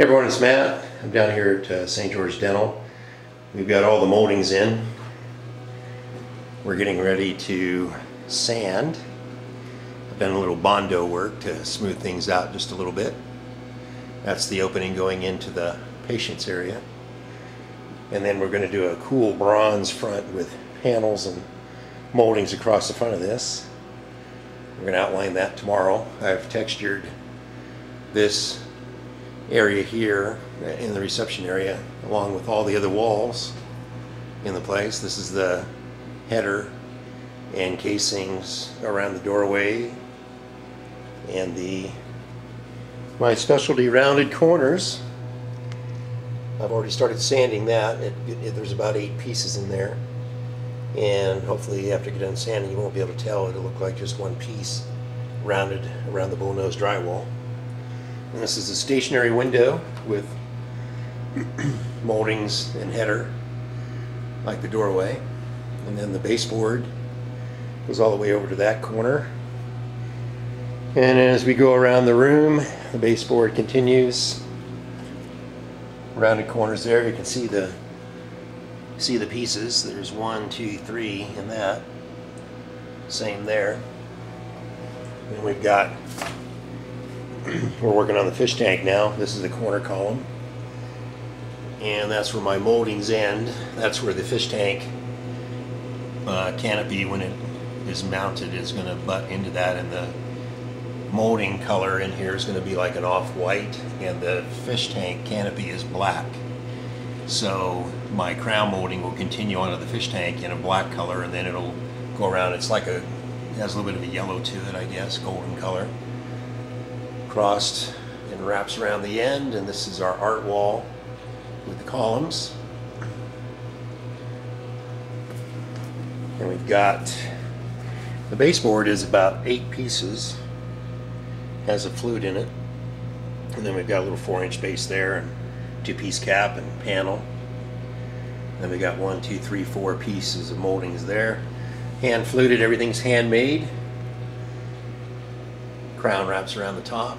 Hey everyone, it's Matt. I'm down here at St. George Dental. We've got all the moldings in. We're getting ready to sand. I've done a little Bondo work to smooth things out just a little bit. That's the opening going into the patient's area. And then we're going to do a cool bronze front with panels and moldings across the front of this. We're going to outline that tomorrow. I've textured this area here in the reception area along with all the other walls in the place. This is the header and casings around the doorway and my specialty rounded corners. I've already started sanding that. There's about 8 pieces in there, and hopefully after you get done sanding you won't be able to tell. It'll look like just one piece rounded around the bullnose drywall. And this is a stationary window with moldings and header like the doorway, and then the baseboard goes all the way over to that corner. And as we go around the room, the baseboard continues, rounded corners there. You can see the pieces. There's 1, 2, 3 in that, same there. And we've got, we're working on the fish tank now. This is the corner column, and that's where my moldings end. That's where the fish tank canopy, when it is mounted, is going to butt into that, and the molding color in here is going to be like an off-white, and the fish tank canopy is black. So my crown molding will continue onto the fish tank in a black color, and then it'll go around. It's like it has a little bit of a yellow to it, I guess, golden color. Crossed and wraps around the end, and this is our art wall with the columns. And we've got, the baseboard is about 8 pieces, has a flute in it, and then we've got a little 4-inch base there and 2-piece cap and panel. And then we got 1, 2, 3, 4 pieces of moldings there, hand fluted. Everything's handmade. Crown wraps around the top,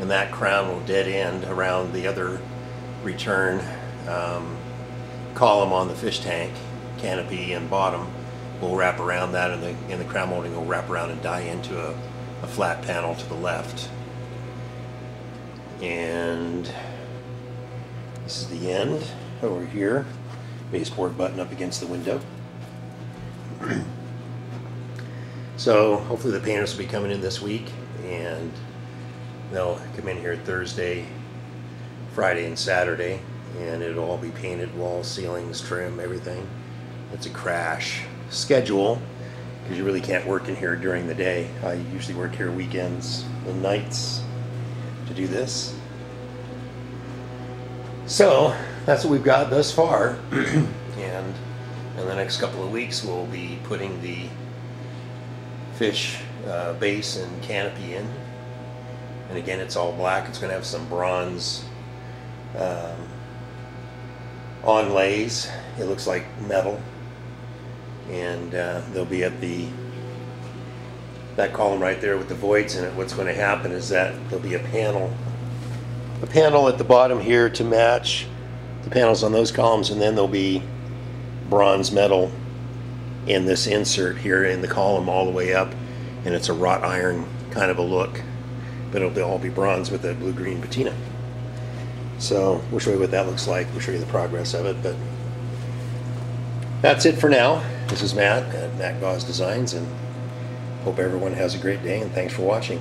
and that crown will dead end around the other return column on the fish tank canopy, and bottom will wrap around that, and the crown molding will wrap around and die into a flat panel to the left. And this is the end over here, baseboard button up against the window. So hopefully the painters will be coming in this week, and they'll come in here Thursday, Friday, and Saturday, and it'll all be painted, walls, ceilings, trim, everything. It's a crash schedule because you really can't work in here during the day. I usually work here weekends and nights to do this. So that's what we've got thus far, and in the next couple of weeks we'll be putting the fish base and canopy in, and again it's all black. It's going to have some bronze onlays. It looks like metal, and they'll be at that column right there with the voids in it. What's going to happen is that there'll be a panel at the bottom here to match the panels on those columns, and then there'll be bronze metal in this insert here in the column all the way up, and it's a wrought iron kind of a look, but it'll all be bronze with a blue-green patina. So we'll show you what that looks like. We'll show you the progress of it, but that's it for now. This is Matt at Matt Gaus Designs, and hope everyone has a great day, and thanks for watching.